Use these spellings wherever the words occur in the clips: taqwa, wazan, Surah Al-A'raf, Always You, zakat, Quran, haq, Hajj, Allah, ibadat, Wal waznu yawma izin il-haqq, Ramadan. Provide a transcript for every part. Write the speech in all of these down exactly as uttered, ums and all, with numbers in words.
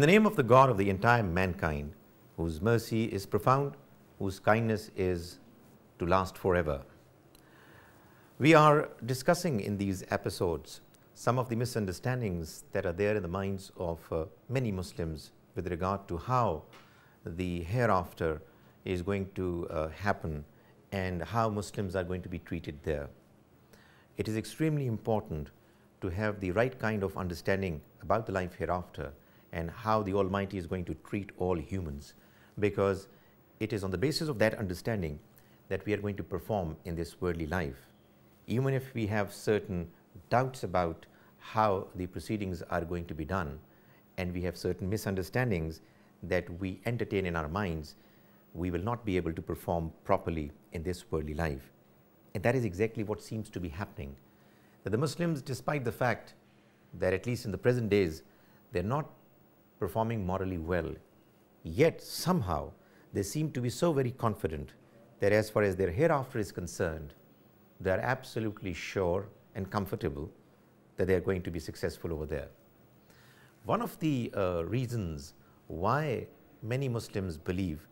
In the name of the God of the entire mankind, whose mercy is profound, whose kindness is to last forever. We are discussing in these episodes some of the misunderstandings that are there in the minds of uh, many Muslims with regard to how the hereafter is going to uh, happen and how Muslims are going to be treated there. It is extremely important to have the right kind of understanding about the life hereafter and how the Almighty is going to treat all humans, because it is on the basis of that understanding that we are going to perform in this worldly life. Even if we have certain doubts about how the proceedings are going to be done, and we have certain misunderstandings that we entertain in our minds, we will not be able to perform properly in this worldly life. And that is exactly what seems to be happening. That the Muslims, despite the fact that at least in the present days, they're not performing morally well, yet somehow they seem to be so very confident that as far as their hereafter is concerned, they are absolutely sure and comfortable that they are going to be successful over there. One of the uh, reasons why many Muslims believe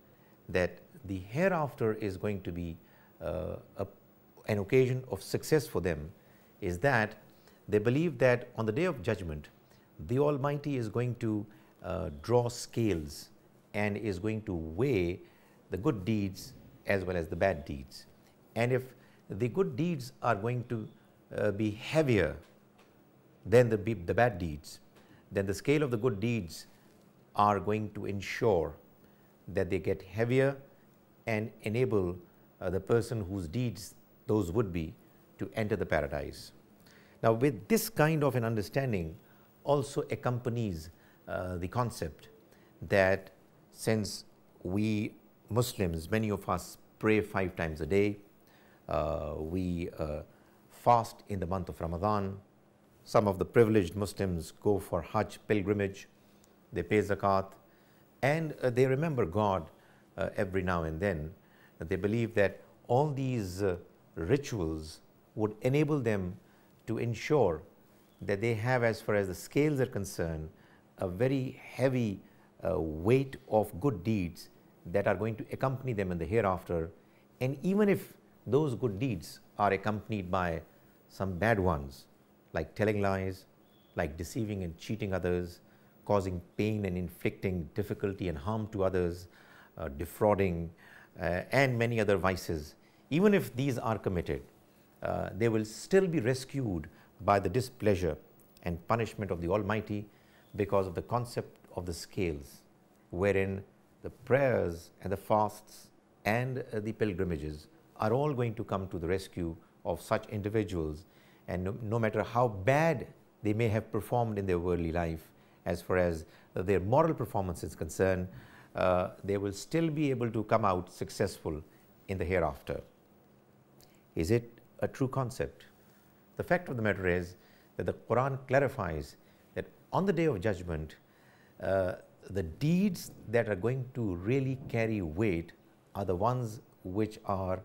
that the hereafter is going to be uh, a, an occasion of success for them is that they believe that on the day of judgment, the Almighty is going to uh, draw scales and is going to weigh the good deeds as well as the bad deeds. And if the good deeds are going to Uh, be heavier than the, the bad deeds, then the scale of the good deeds are going to ensure that they get heavier and enable uh, the person whose deeds those would be to enter the paradise. Now, with this kind of an understanding also accompanies uh, the concept that since we Muslims, many of us pray five times a day, uh, we uh, fast in the month of Ramadan. Some of the privileged Muslims go for Hajj pilgrimage, they pay zakat, and uh, they remember God uh, every now and then. They believe that all these uh, rituals would enable them to ensure that they have, as far as the scales are concerned, a very heavy uh, weight of good deeds that are going to accompany them in the hereafter. And even if those good deeds are accompanied by some bad ones, like telling lies, like deceiving and cheating others, causing pain and inflicting difficulty and harm to others, uh, defrauding, uh, and many other vices. Even if these are committed, uh, they will still be rescued by the displeasure and punishment of the Almighty because of the concept of the scales, wherein the prayers and the fasts and uh, the pilgrimages are all going to come to the rescue of such individuals, and no, no matter how bad they may have performed in their worldly life, as far as their moral performance is concerned, uh, they will still be able to come out successful in the hereafter. Is it a true concept? The fact of the matter is that the Quran clarifies that on the day of judgment, uh, the deeds that are going to really carry weight are the ones which are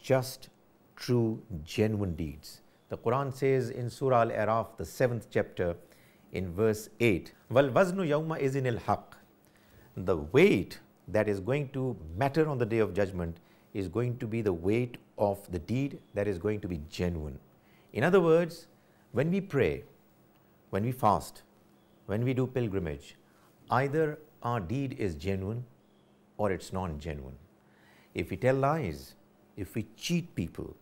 just, true, genuine deeds. The Quran says in Surah Al-A'raf, the seventh chapter, in verse eight, Wal waznu yawma izin il-haqq. The weight that is going to matter on the day of judgment is going to be the weight of the deed that is going to be genuine. In other words, when we pray, when we fast, when we do pilgrimage, either our deed is genuine or it's non-genuine. If we tell lies, if we cheat people,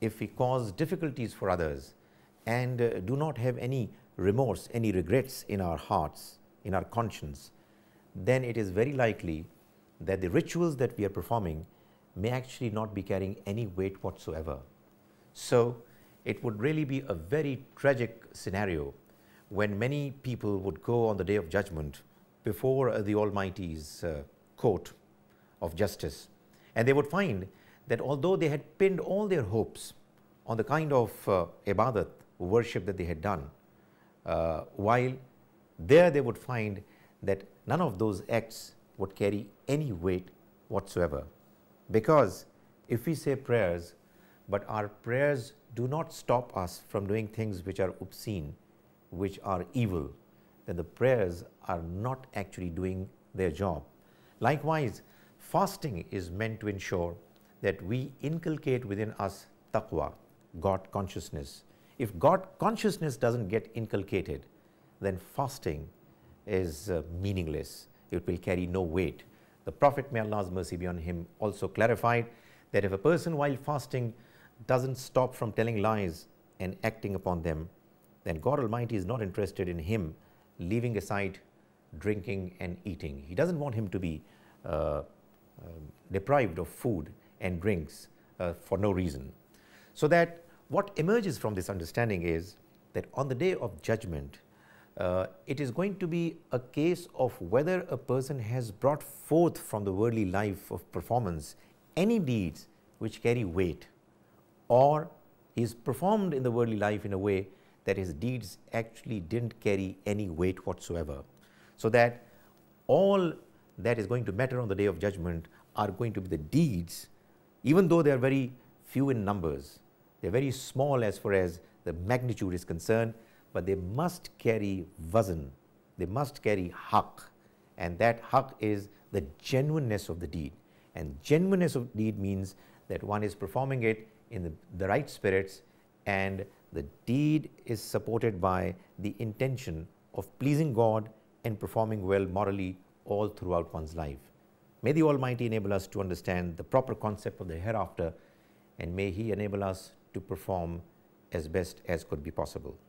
if we cause difficulties for others and uh, do not have any remorse, any regrets in our hearts, in our conscience, then it is very likely that the rituals that we are performing may actually not be carrying any weight whatsoever. So it would really be a very tragic scenario when many people would go on the day of judgment before uh, the Almighty's uh, court of justice, and they would find that although they had pinned all their hopes on the kind of uh, ibadat, worship that they had done, uh, while there they would find that none of those acts would carry any weight whatsoever. Because if we say prayers, but our prayers do not stop us from doing things which are obscene, which are evil, that the prayers are not actually doing their job. Likewise, fasting is meant to ensure that we inculcate within us taqwa, God consciousness. If God consciousness doesn't get inculcated, then fasting is uh, meaningless. It will carry no weight. The Prophet, may Allah's mercy be on him, also clarified that if a person while fasting doesn't stop from telling lies and acting upon them, then God Almighty is not interested in him leaving aside drinking and eating. He doesn't want him to be uh, uh, deprived of food and drinks uh, for no reason. So that what emerges from this understanding is that on the day of judgment, Uh, it is going to be a case of whether a person has brought forth from the worldly life of performance any deeds which carry weight, or he is performed in the worldly life in a way that his deeds actually didn't carry any weight whatsoever. So that all that is going to matter on the day of judgment are going to be the deeds, even though they are very few in numbers. They are very small as far as the magnitude is concerned, but they must carry wazan, they must carry haq, and that haq is the genuineness of the deed. And genuineness of deed means that one is performing it in the, the right spirits, and the deed is supported by the intention of pleasing God and performing well morally all throughout one's life. May the Almighty enable us to understand the proper concept of the hereafter, and may He enable us to perform as best as could be possible.